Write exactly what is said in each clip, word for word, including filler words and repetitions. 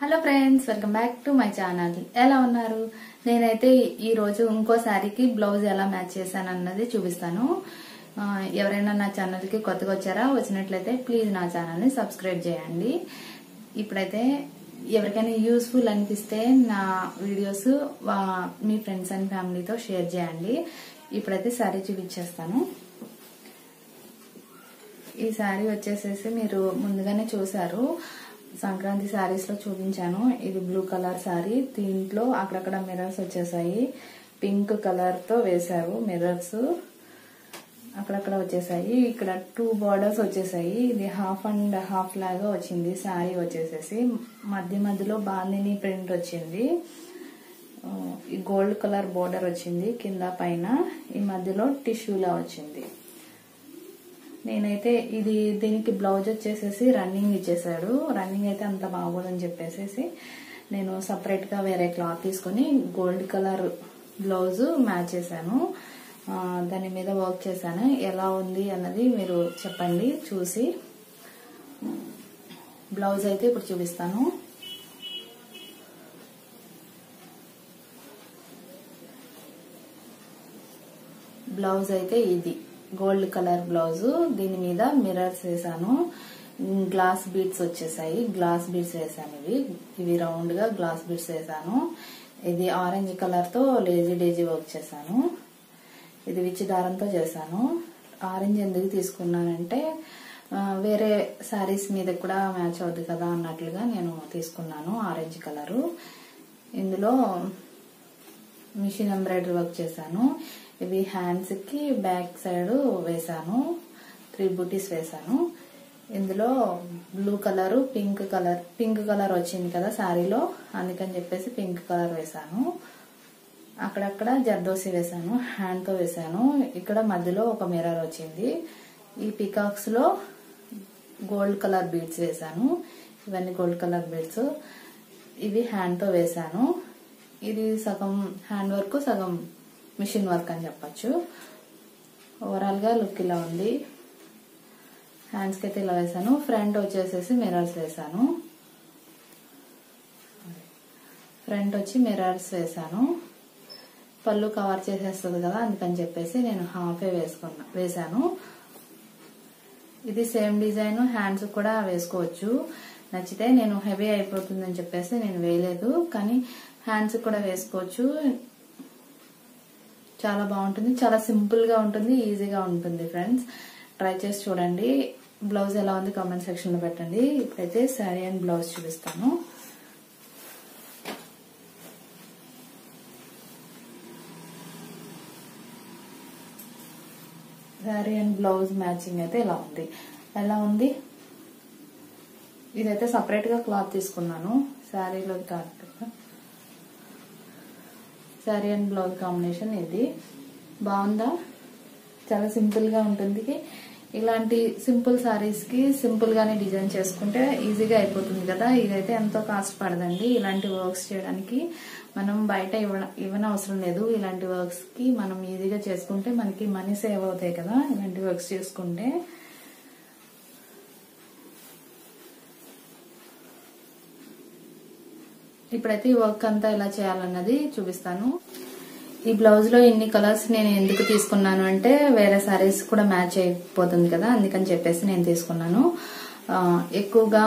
Hello friends, welcome back to my channel. ఎలా ఉన్నారు? నేనైతే ఈ రోజు ఇంకో శారీకి బ్లౌజ్ ఎలా మ్యాచ్ చేశాను అన్నది చూపిస్తాను. ఎవరైనా నా ఛానల్కి కొత్తగా వచ్చారా, వచ్చినట్లయితే ప్లీజ్ నా ఛానల్ని సబ్స్క్రైబ్ చేయండి. ఇప్పుడైతే ఎవరికైనా యూస్ఫుల్ అనిపిస్తే నా వీడియోస్ మీ ఫ్రెండ్స్ అండ్ ఫ్యామిలీతో షేర్ చేయండి. ఇప్పుడైతే శారీ చూపించేస్తాను. ఈ శారీ వచ్చేసేసి మీరు ముందుగానే చూసారు, సంక్రాంతి శారీస్ లో చూపించాను. ఇది బ్లూ కలర్ శారీ, దీంట్లో అక్కడక్కడ మిర్రర్స్ వచ్చేసాయి. పింక్ కలర్ తో వేశారు మిర్రర్స్, అక్కడక్కడ వచ్చేసాయి. ఇక్కడ టూ బార్డర్స్ వచ్చేసాయి. ఇది హాఫ్ అండ్ హాఫ్ లాగా వచ్చింది. శారీ వచ్చేసేసి మధ్య మధ్యలో బాందిని ప్రింట్ వచ్చింది, గోల్డ్ కలర్ బార్డర్ వచ్చింది, కింద పైన ఈ మధ్యలో టిష్యూలా వచ్చింది. నేనైతే ఇది దీనికి బ్లౌజ్ వచ్చేసేసి రన్నింగ్ ఇచ్చేసాడు. రన్నింగ్ అయితే అంత బాగోదని చెప్పేసేసి నేను సపరేట్ గా వేరే క్లాత్ తీసుకుని గోల్డ్ కలర్ బ్లౌజ్ మ్యాచ్ చేశాను. దాని మీద వర్క్ చేశాను. ఎలా ఉంది అన్నది మీరు చెప్పండి చూసి. బ్లౌజ్ అయితే ఇప్పుడు చూపిస్తాను. బ్లౌజ్ అయితే ఇది గోల్డ్ కలర్ బ్లౌజ్, దీని మీద మిర్రర్స్ వేసాను. గ్లాస్ బీడ్స్ వచ్చేసాయి, గ్లాస్ బీడ్స్ వేసాను. ఇవి ఇవి రౌండ్ గా గ్లాస్ బీడ్స్ వేసాను. ఇది ఆరెంజ్ కలర్ తో లేజీ డేజీ వర్క్ చేశాను. ఇది విచ్చి దారంతో చేశాను. ఆరెంజ్ ఎందుకు తీసుకున్నానంటే వేరే శారీస్ మీద కూడా మ్యాచ్ అవుద్ది కదా అన్నట్లుగా నేను తీసుకున్నాను ఆరెంజ్ కలరు. ఇందులో మిషన్ ఎంబ్రాయిడరీ వర్క్ చేశాను. ఇవి హ్యాండ్స్ కి బ్యాక్ సైడ్ వేసాను, త్రీ బూటీస్ వేసాను. ఇందులో blue colour, pink colour pink colour వచ్చింది కదా శారీలో, అందుకని చెప్పేసి పింక్ కలర్ వేసాను. అక్కడక్కడ జర్దోసి వేసాను, హ్యాండ్ తో వేసాను. ఇక్కడ మధ్యలో ఒక మిర్రర్ వచ్చింది. ఈ పికాక్స్ లో గోల్డ్ కలర్ బీడ్స్ వేసాను. ఇవన్నీ గోల్డ్ కలర్ బీడ్స్, ఇవి హ్యాండ్ తో వేసాను. ఇది సగం హ్యాండ్ వర్క్, సగం మిషన్ వర్క్ అని చెప్పచ్చు. ఓవరాల్ గా లుక్ ఇలా ఉంది. హ్యాండ్స్ కి అయితే ఇలా వేసాను. ఫ్రంట్ వచ్చేసేసి మిర్రర్స్ వేసాను. ఫ్రంట్ వచ్చి మిర్రర్స్ వేసాను. పళ్ళు కవర్ చేసేస్తుంది కదా అందుకని చెప్పేసి నేను హాఫే వేసుకున్నా వేసాను. ఇది సేమ్ డిజైన్ హ్యాండ్స్ కూడా వేసుకోవచ్చు. నచ్చితే నేను హెవీ అయిపోతుందని చెప్పేసి నేను వేయలేదు, కానీ హ్యాండ్స్ కూడా వేసుకోవచ్చు. చాలా బాగుంటుంది, చాలా సింపుల్ గా ఉంటుంది, ఈజీగా ఉంటుంది. ఫ్రెండ్స్ ట్రై చేసి చూడండి. బ్లౌజ్ ఎలా ఉంది కామెంట్ సెక్షన్ లో పెట్టండి. ఇప్పుడైతే శారీ అండ్ బ్లౌజ్ చూపిస్తాను. శారీ అండ్ బ్లౌజ్ మ్యాచింగ్ అయితే ఇలా ఉంది. ఎలా ఉంది? ఇదైతే సపరేట్ గా క్లాత్ తీసుకున్నాను శారీలో కాదు. శారీ అండ్ బ్లౌజ్ కాంబినేషన్ ఇది బాగుందా? చాలా సింపుల్ గా ఉంటుంది. ఇలాంటి సింపుల్ శారీస్ కి సింపుల్ గానే డిజైన్ చేసుకుంటే ఈజీగా అయిపోతుంది కదా. ఇదైతే ఎంతో కాస్ట్ పడదండి. ఇలాంటి వర్క్స్ చేయడానికి మనం బయట ఇవ్వన అవసరం లేదు. ఇలాంటి వర్క్స్ కి మనం ఈజీగా చేసుకుంటే మనకి మనీ సేవ్ అవుతాయి కదా ఇలాంటి వర్క్స్ చేసుకుంటే. ఇప్పుడైతే ఈ వర్క్ అంతా ఎలా చేయాలన్నది చూపిస్తాను. ఈ బ్లౌజ్ లో ఇన్ని కలర్స్ నేను ఎందుకు తీసుకున్నాను అంటే వేరే శారీస్ కూడా మ్యాచ్ అయిపోతుంది కదా అందుకని చెప్పేసి నేను తీసుకున్నాను. ఎక్కువగా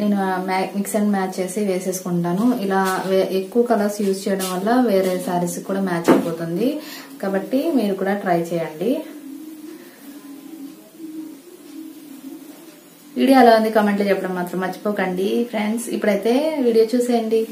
నేను మిక్స్ అండ్ మ్యాచ్ చేసి వేసేసుకుంటాను. ఇలా ఎక్కువ కలర్స్ యూజ్ చేయడం వల్ల వేరే శారీస్ కూడా మ్యాచ్ అయిపోతుంది, కాబట్టి మీరు కూడా ట్రై చేయండి. వీడియో అలా ఉంది కామెంట్లో చెప్పడం మాత్రం మర్చిపోకండి ఫ్రెండ్స్. ఇప్పుడైతే వీడియో చూసేయండి.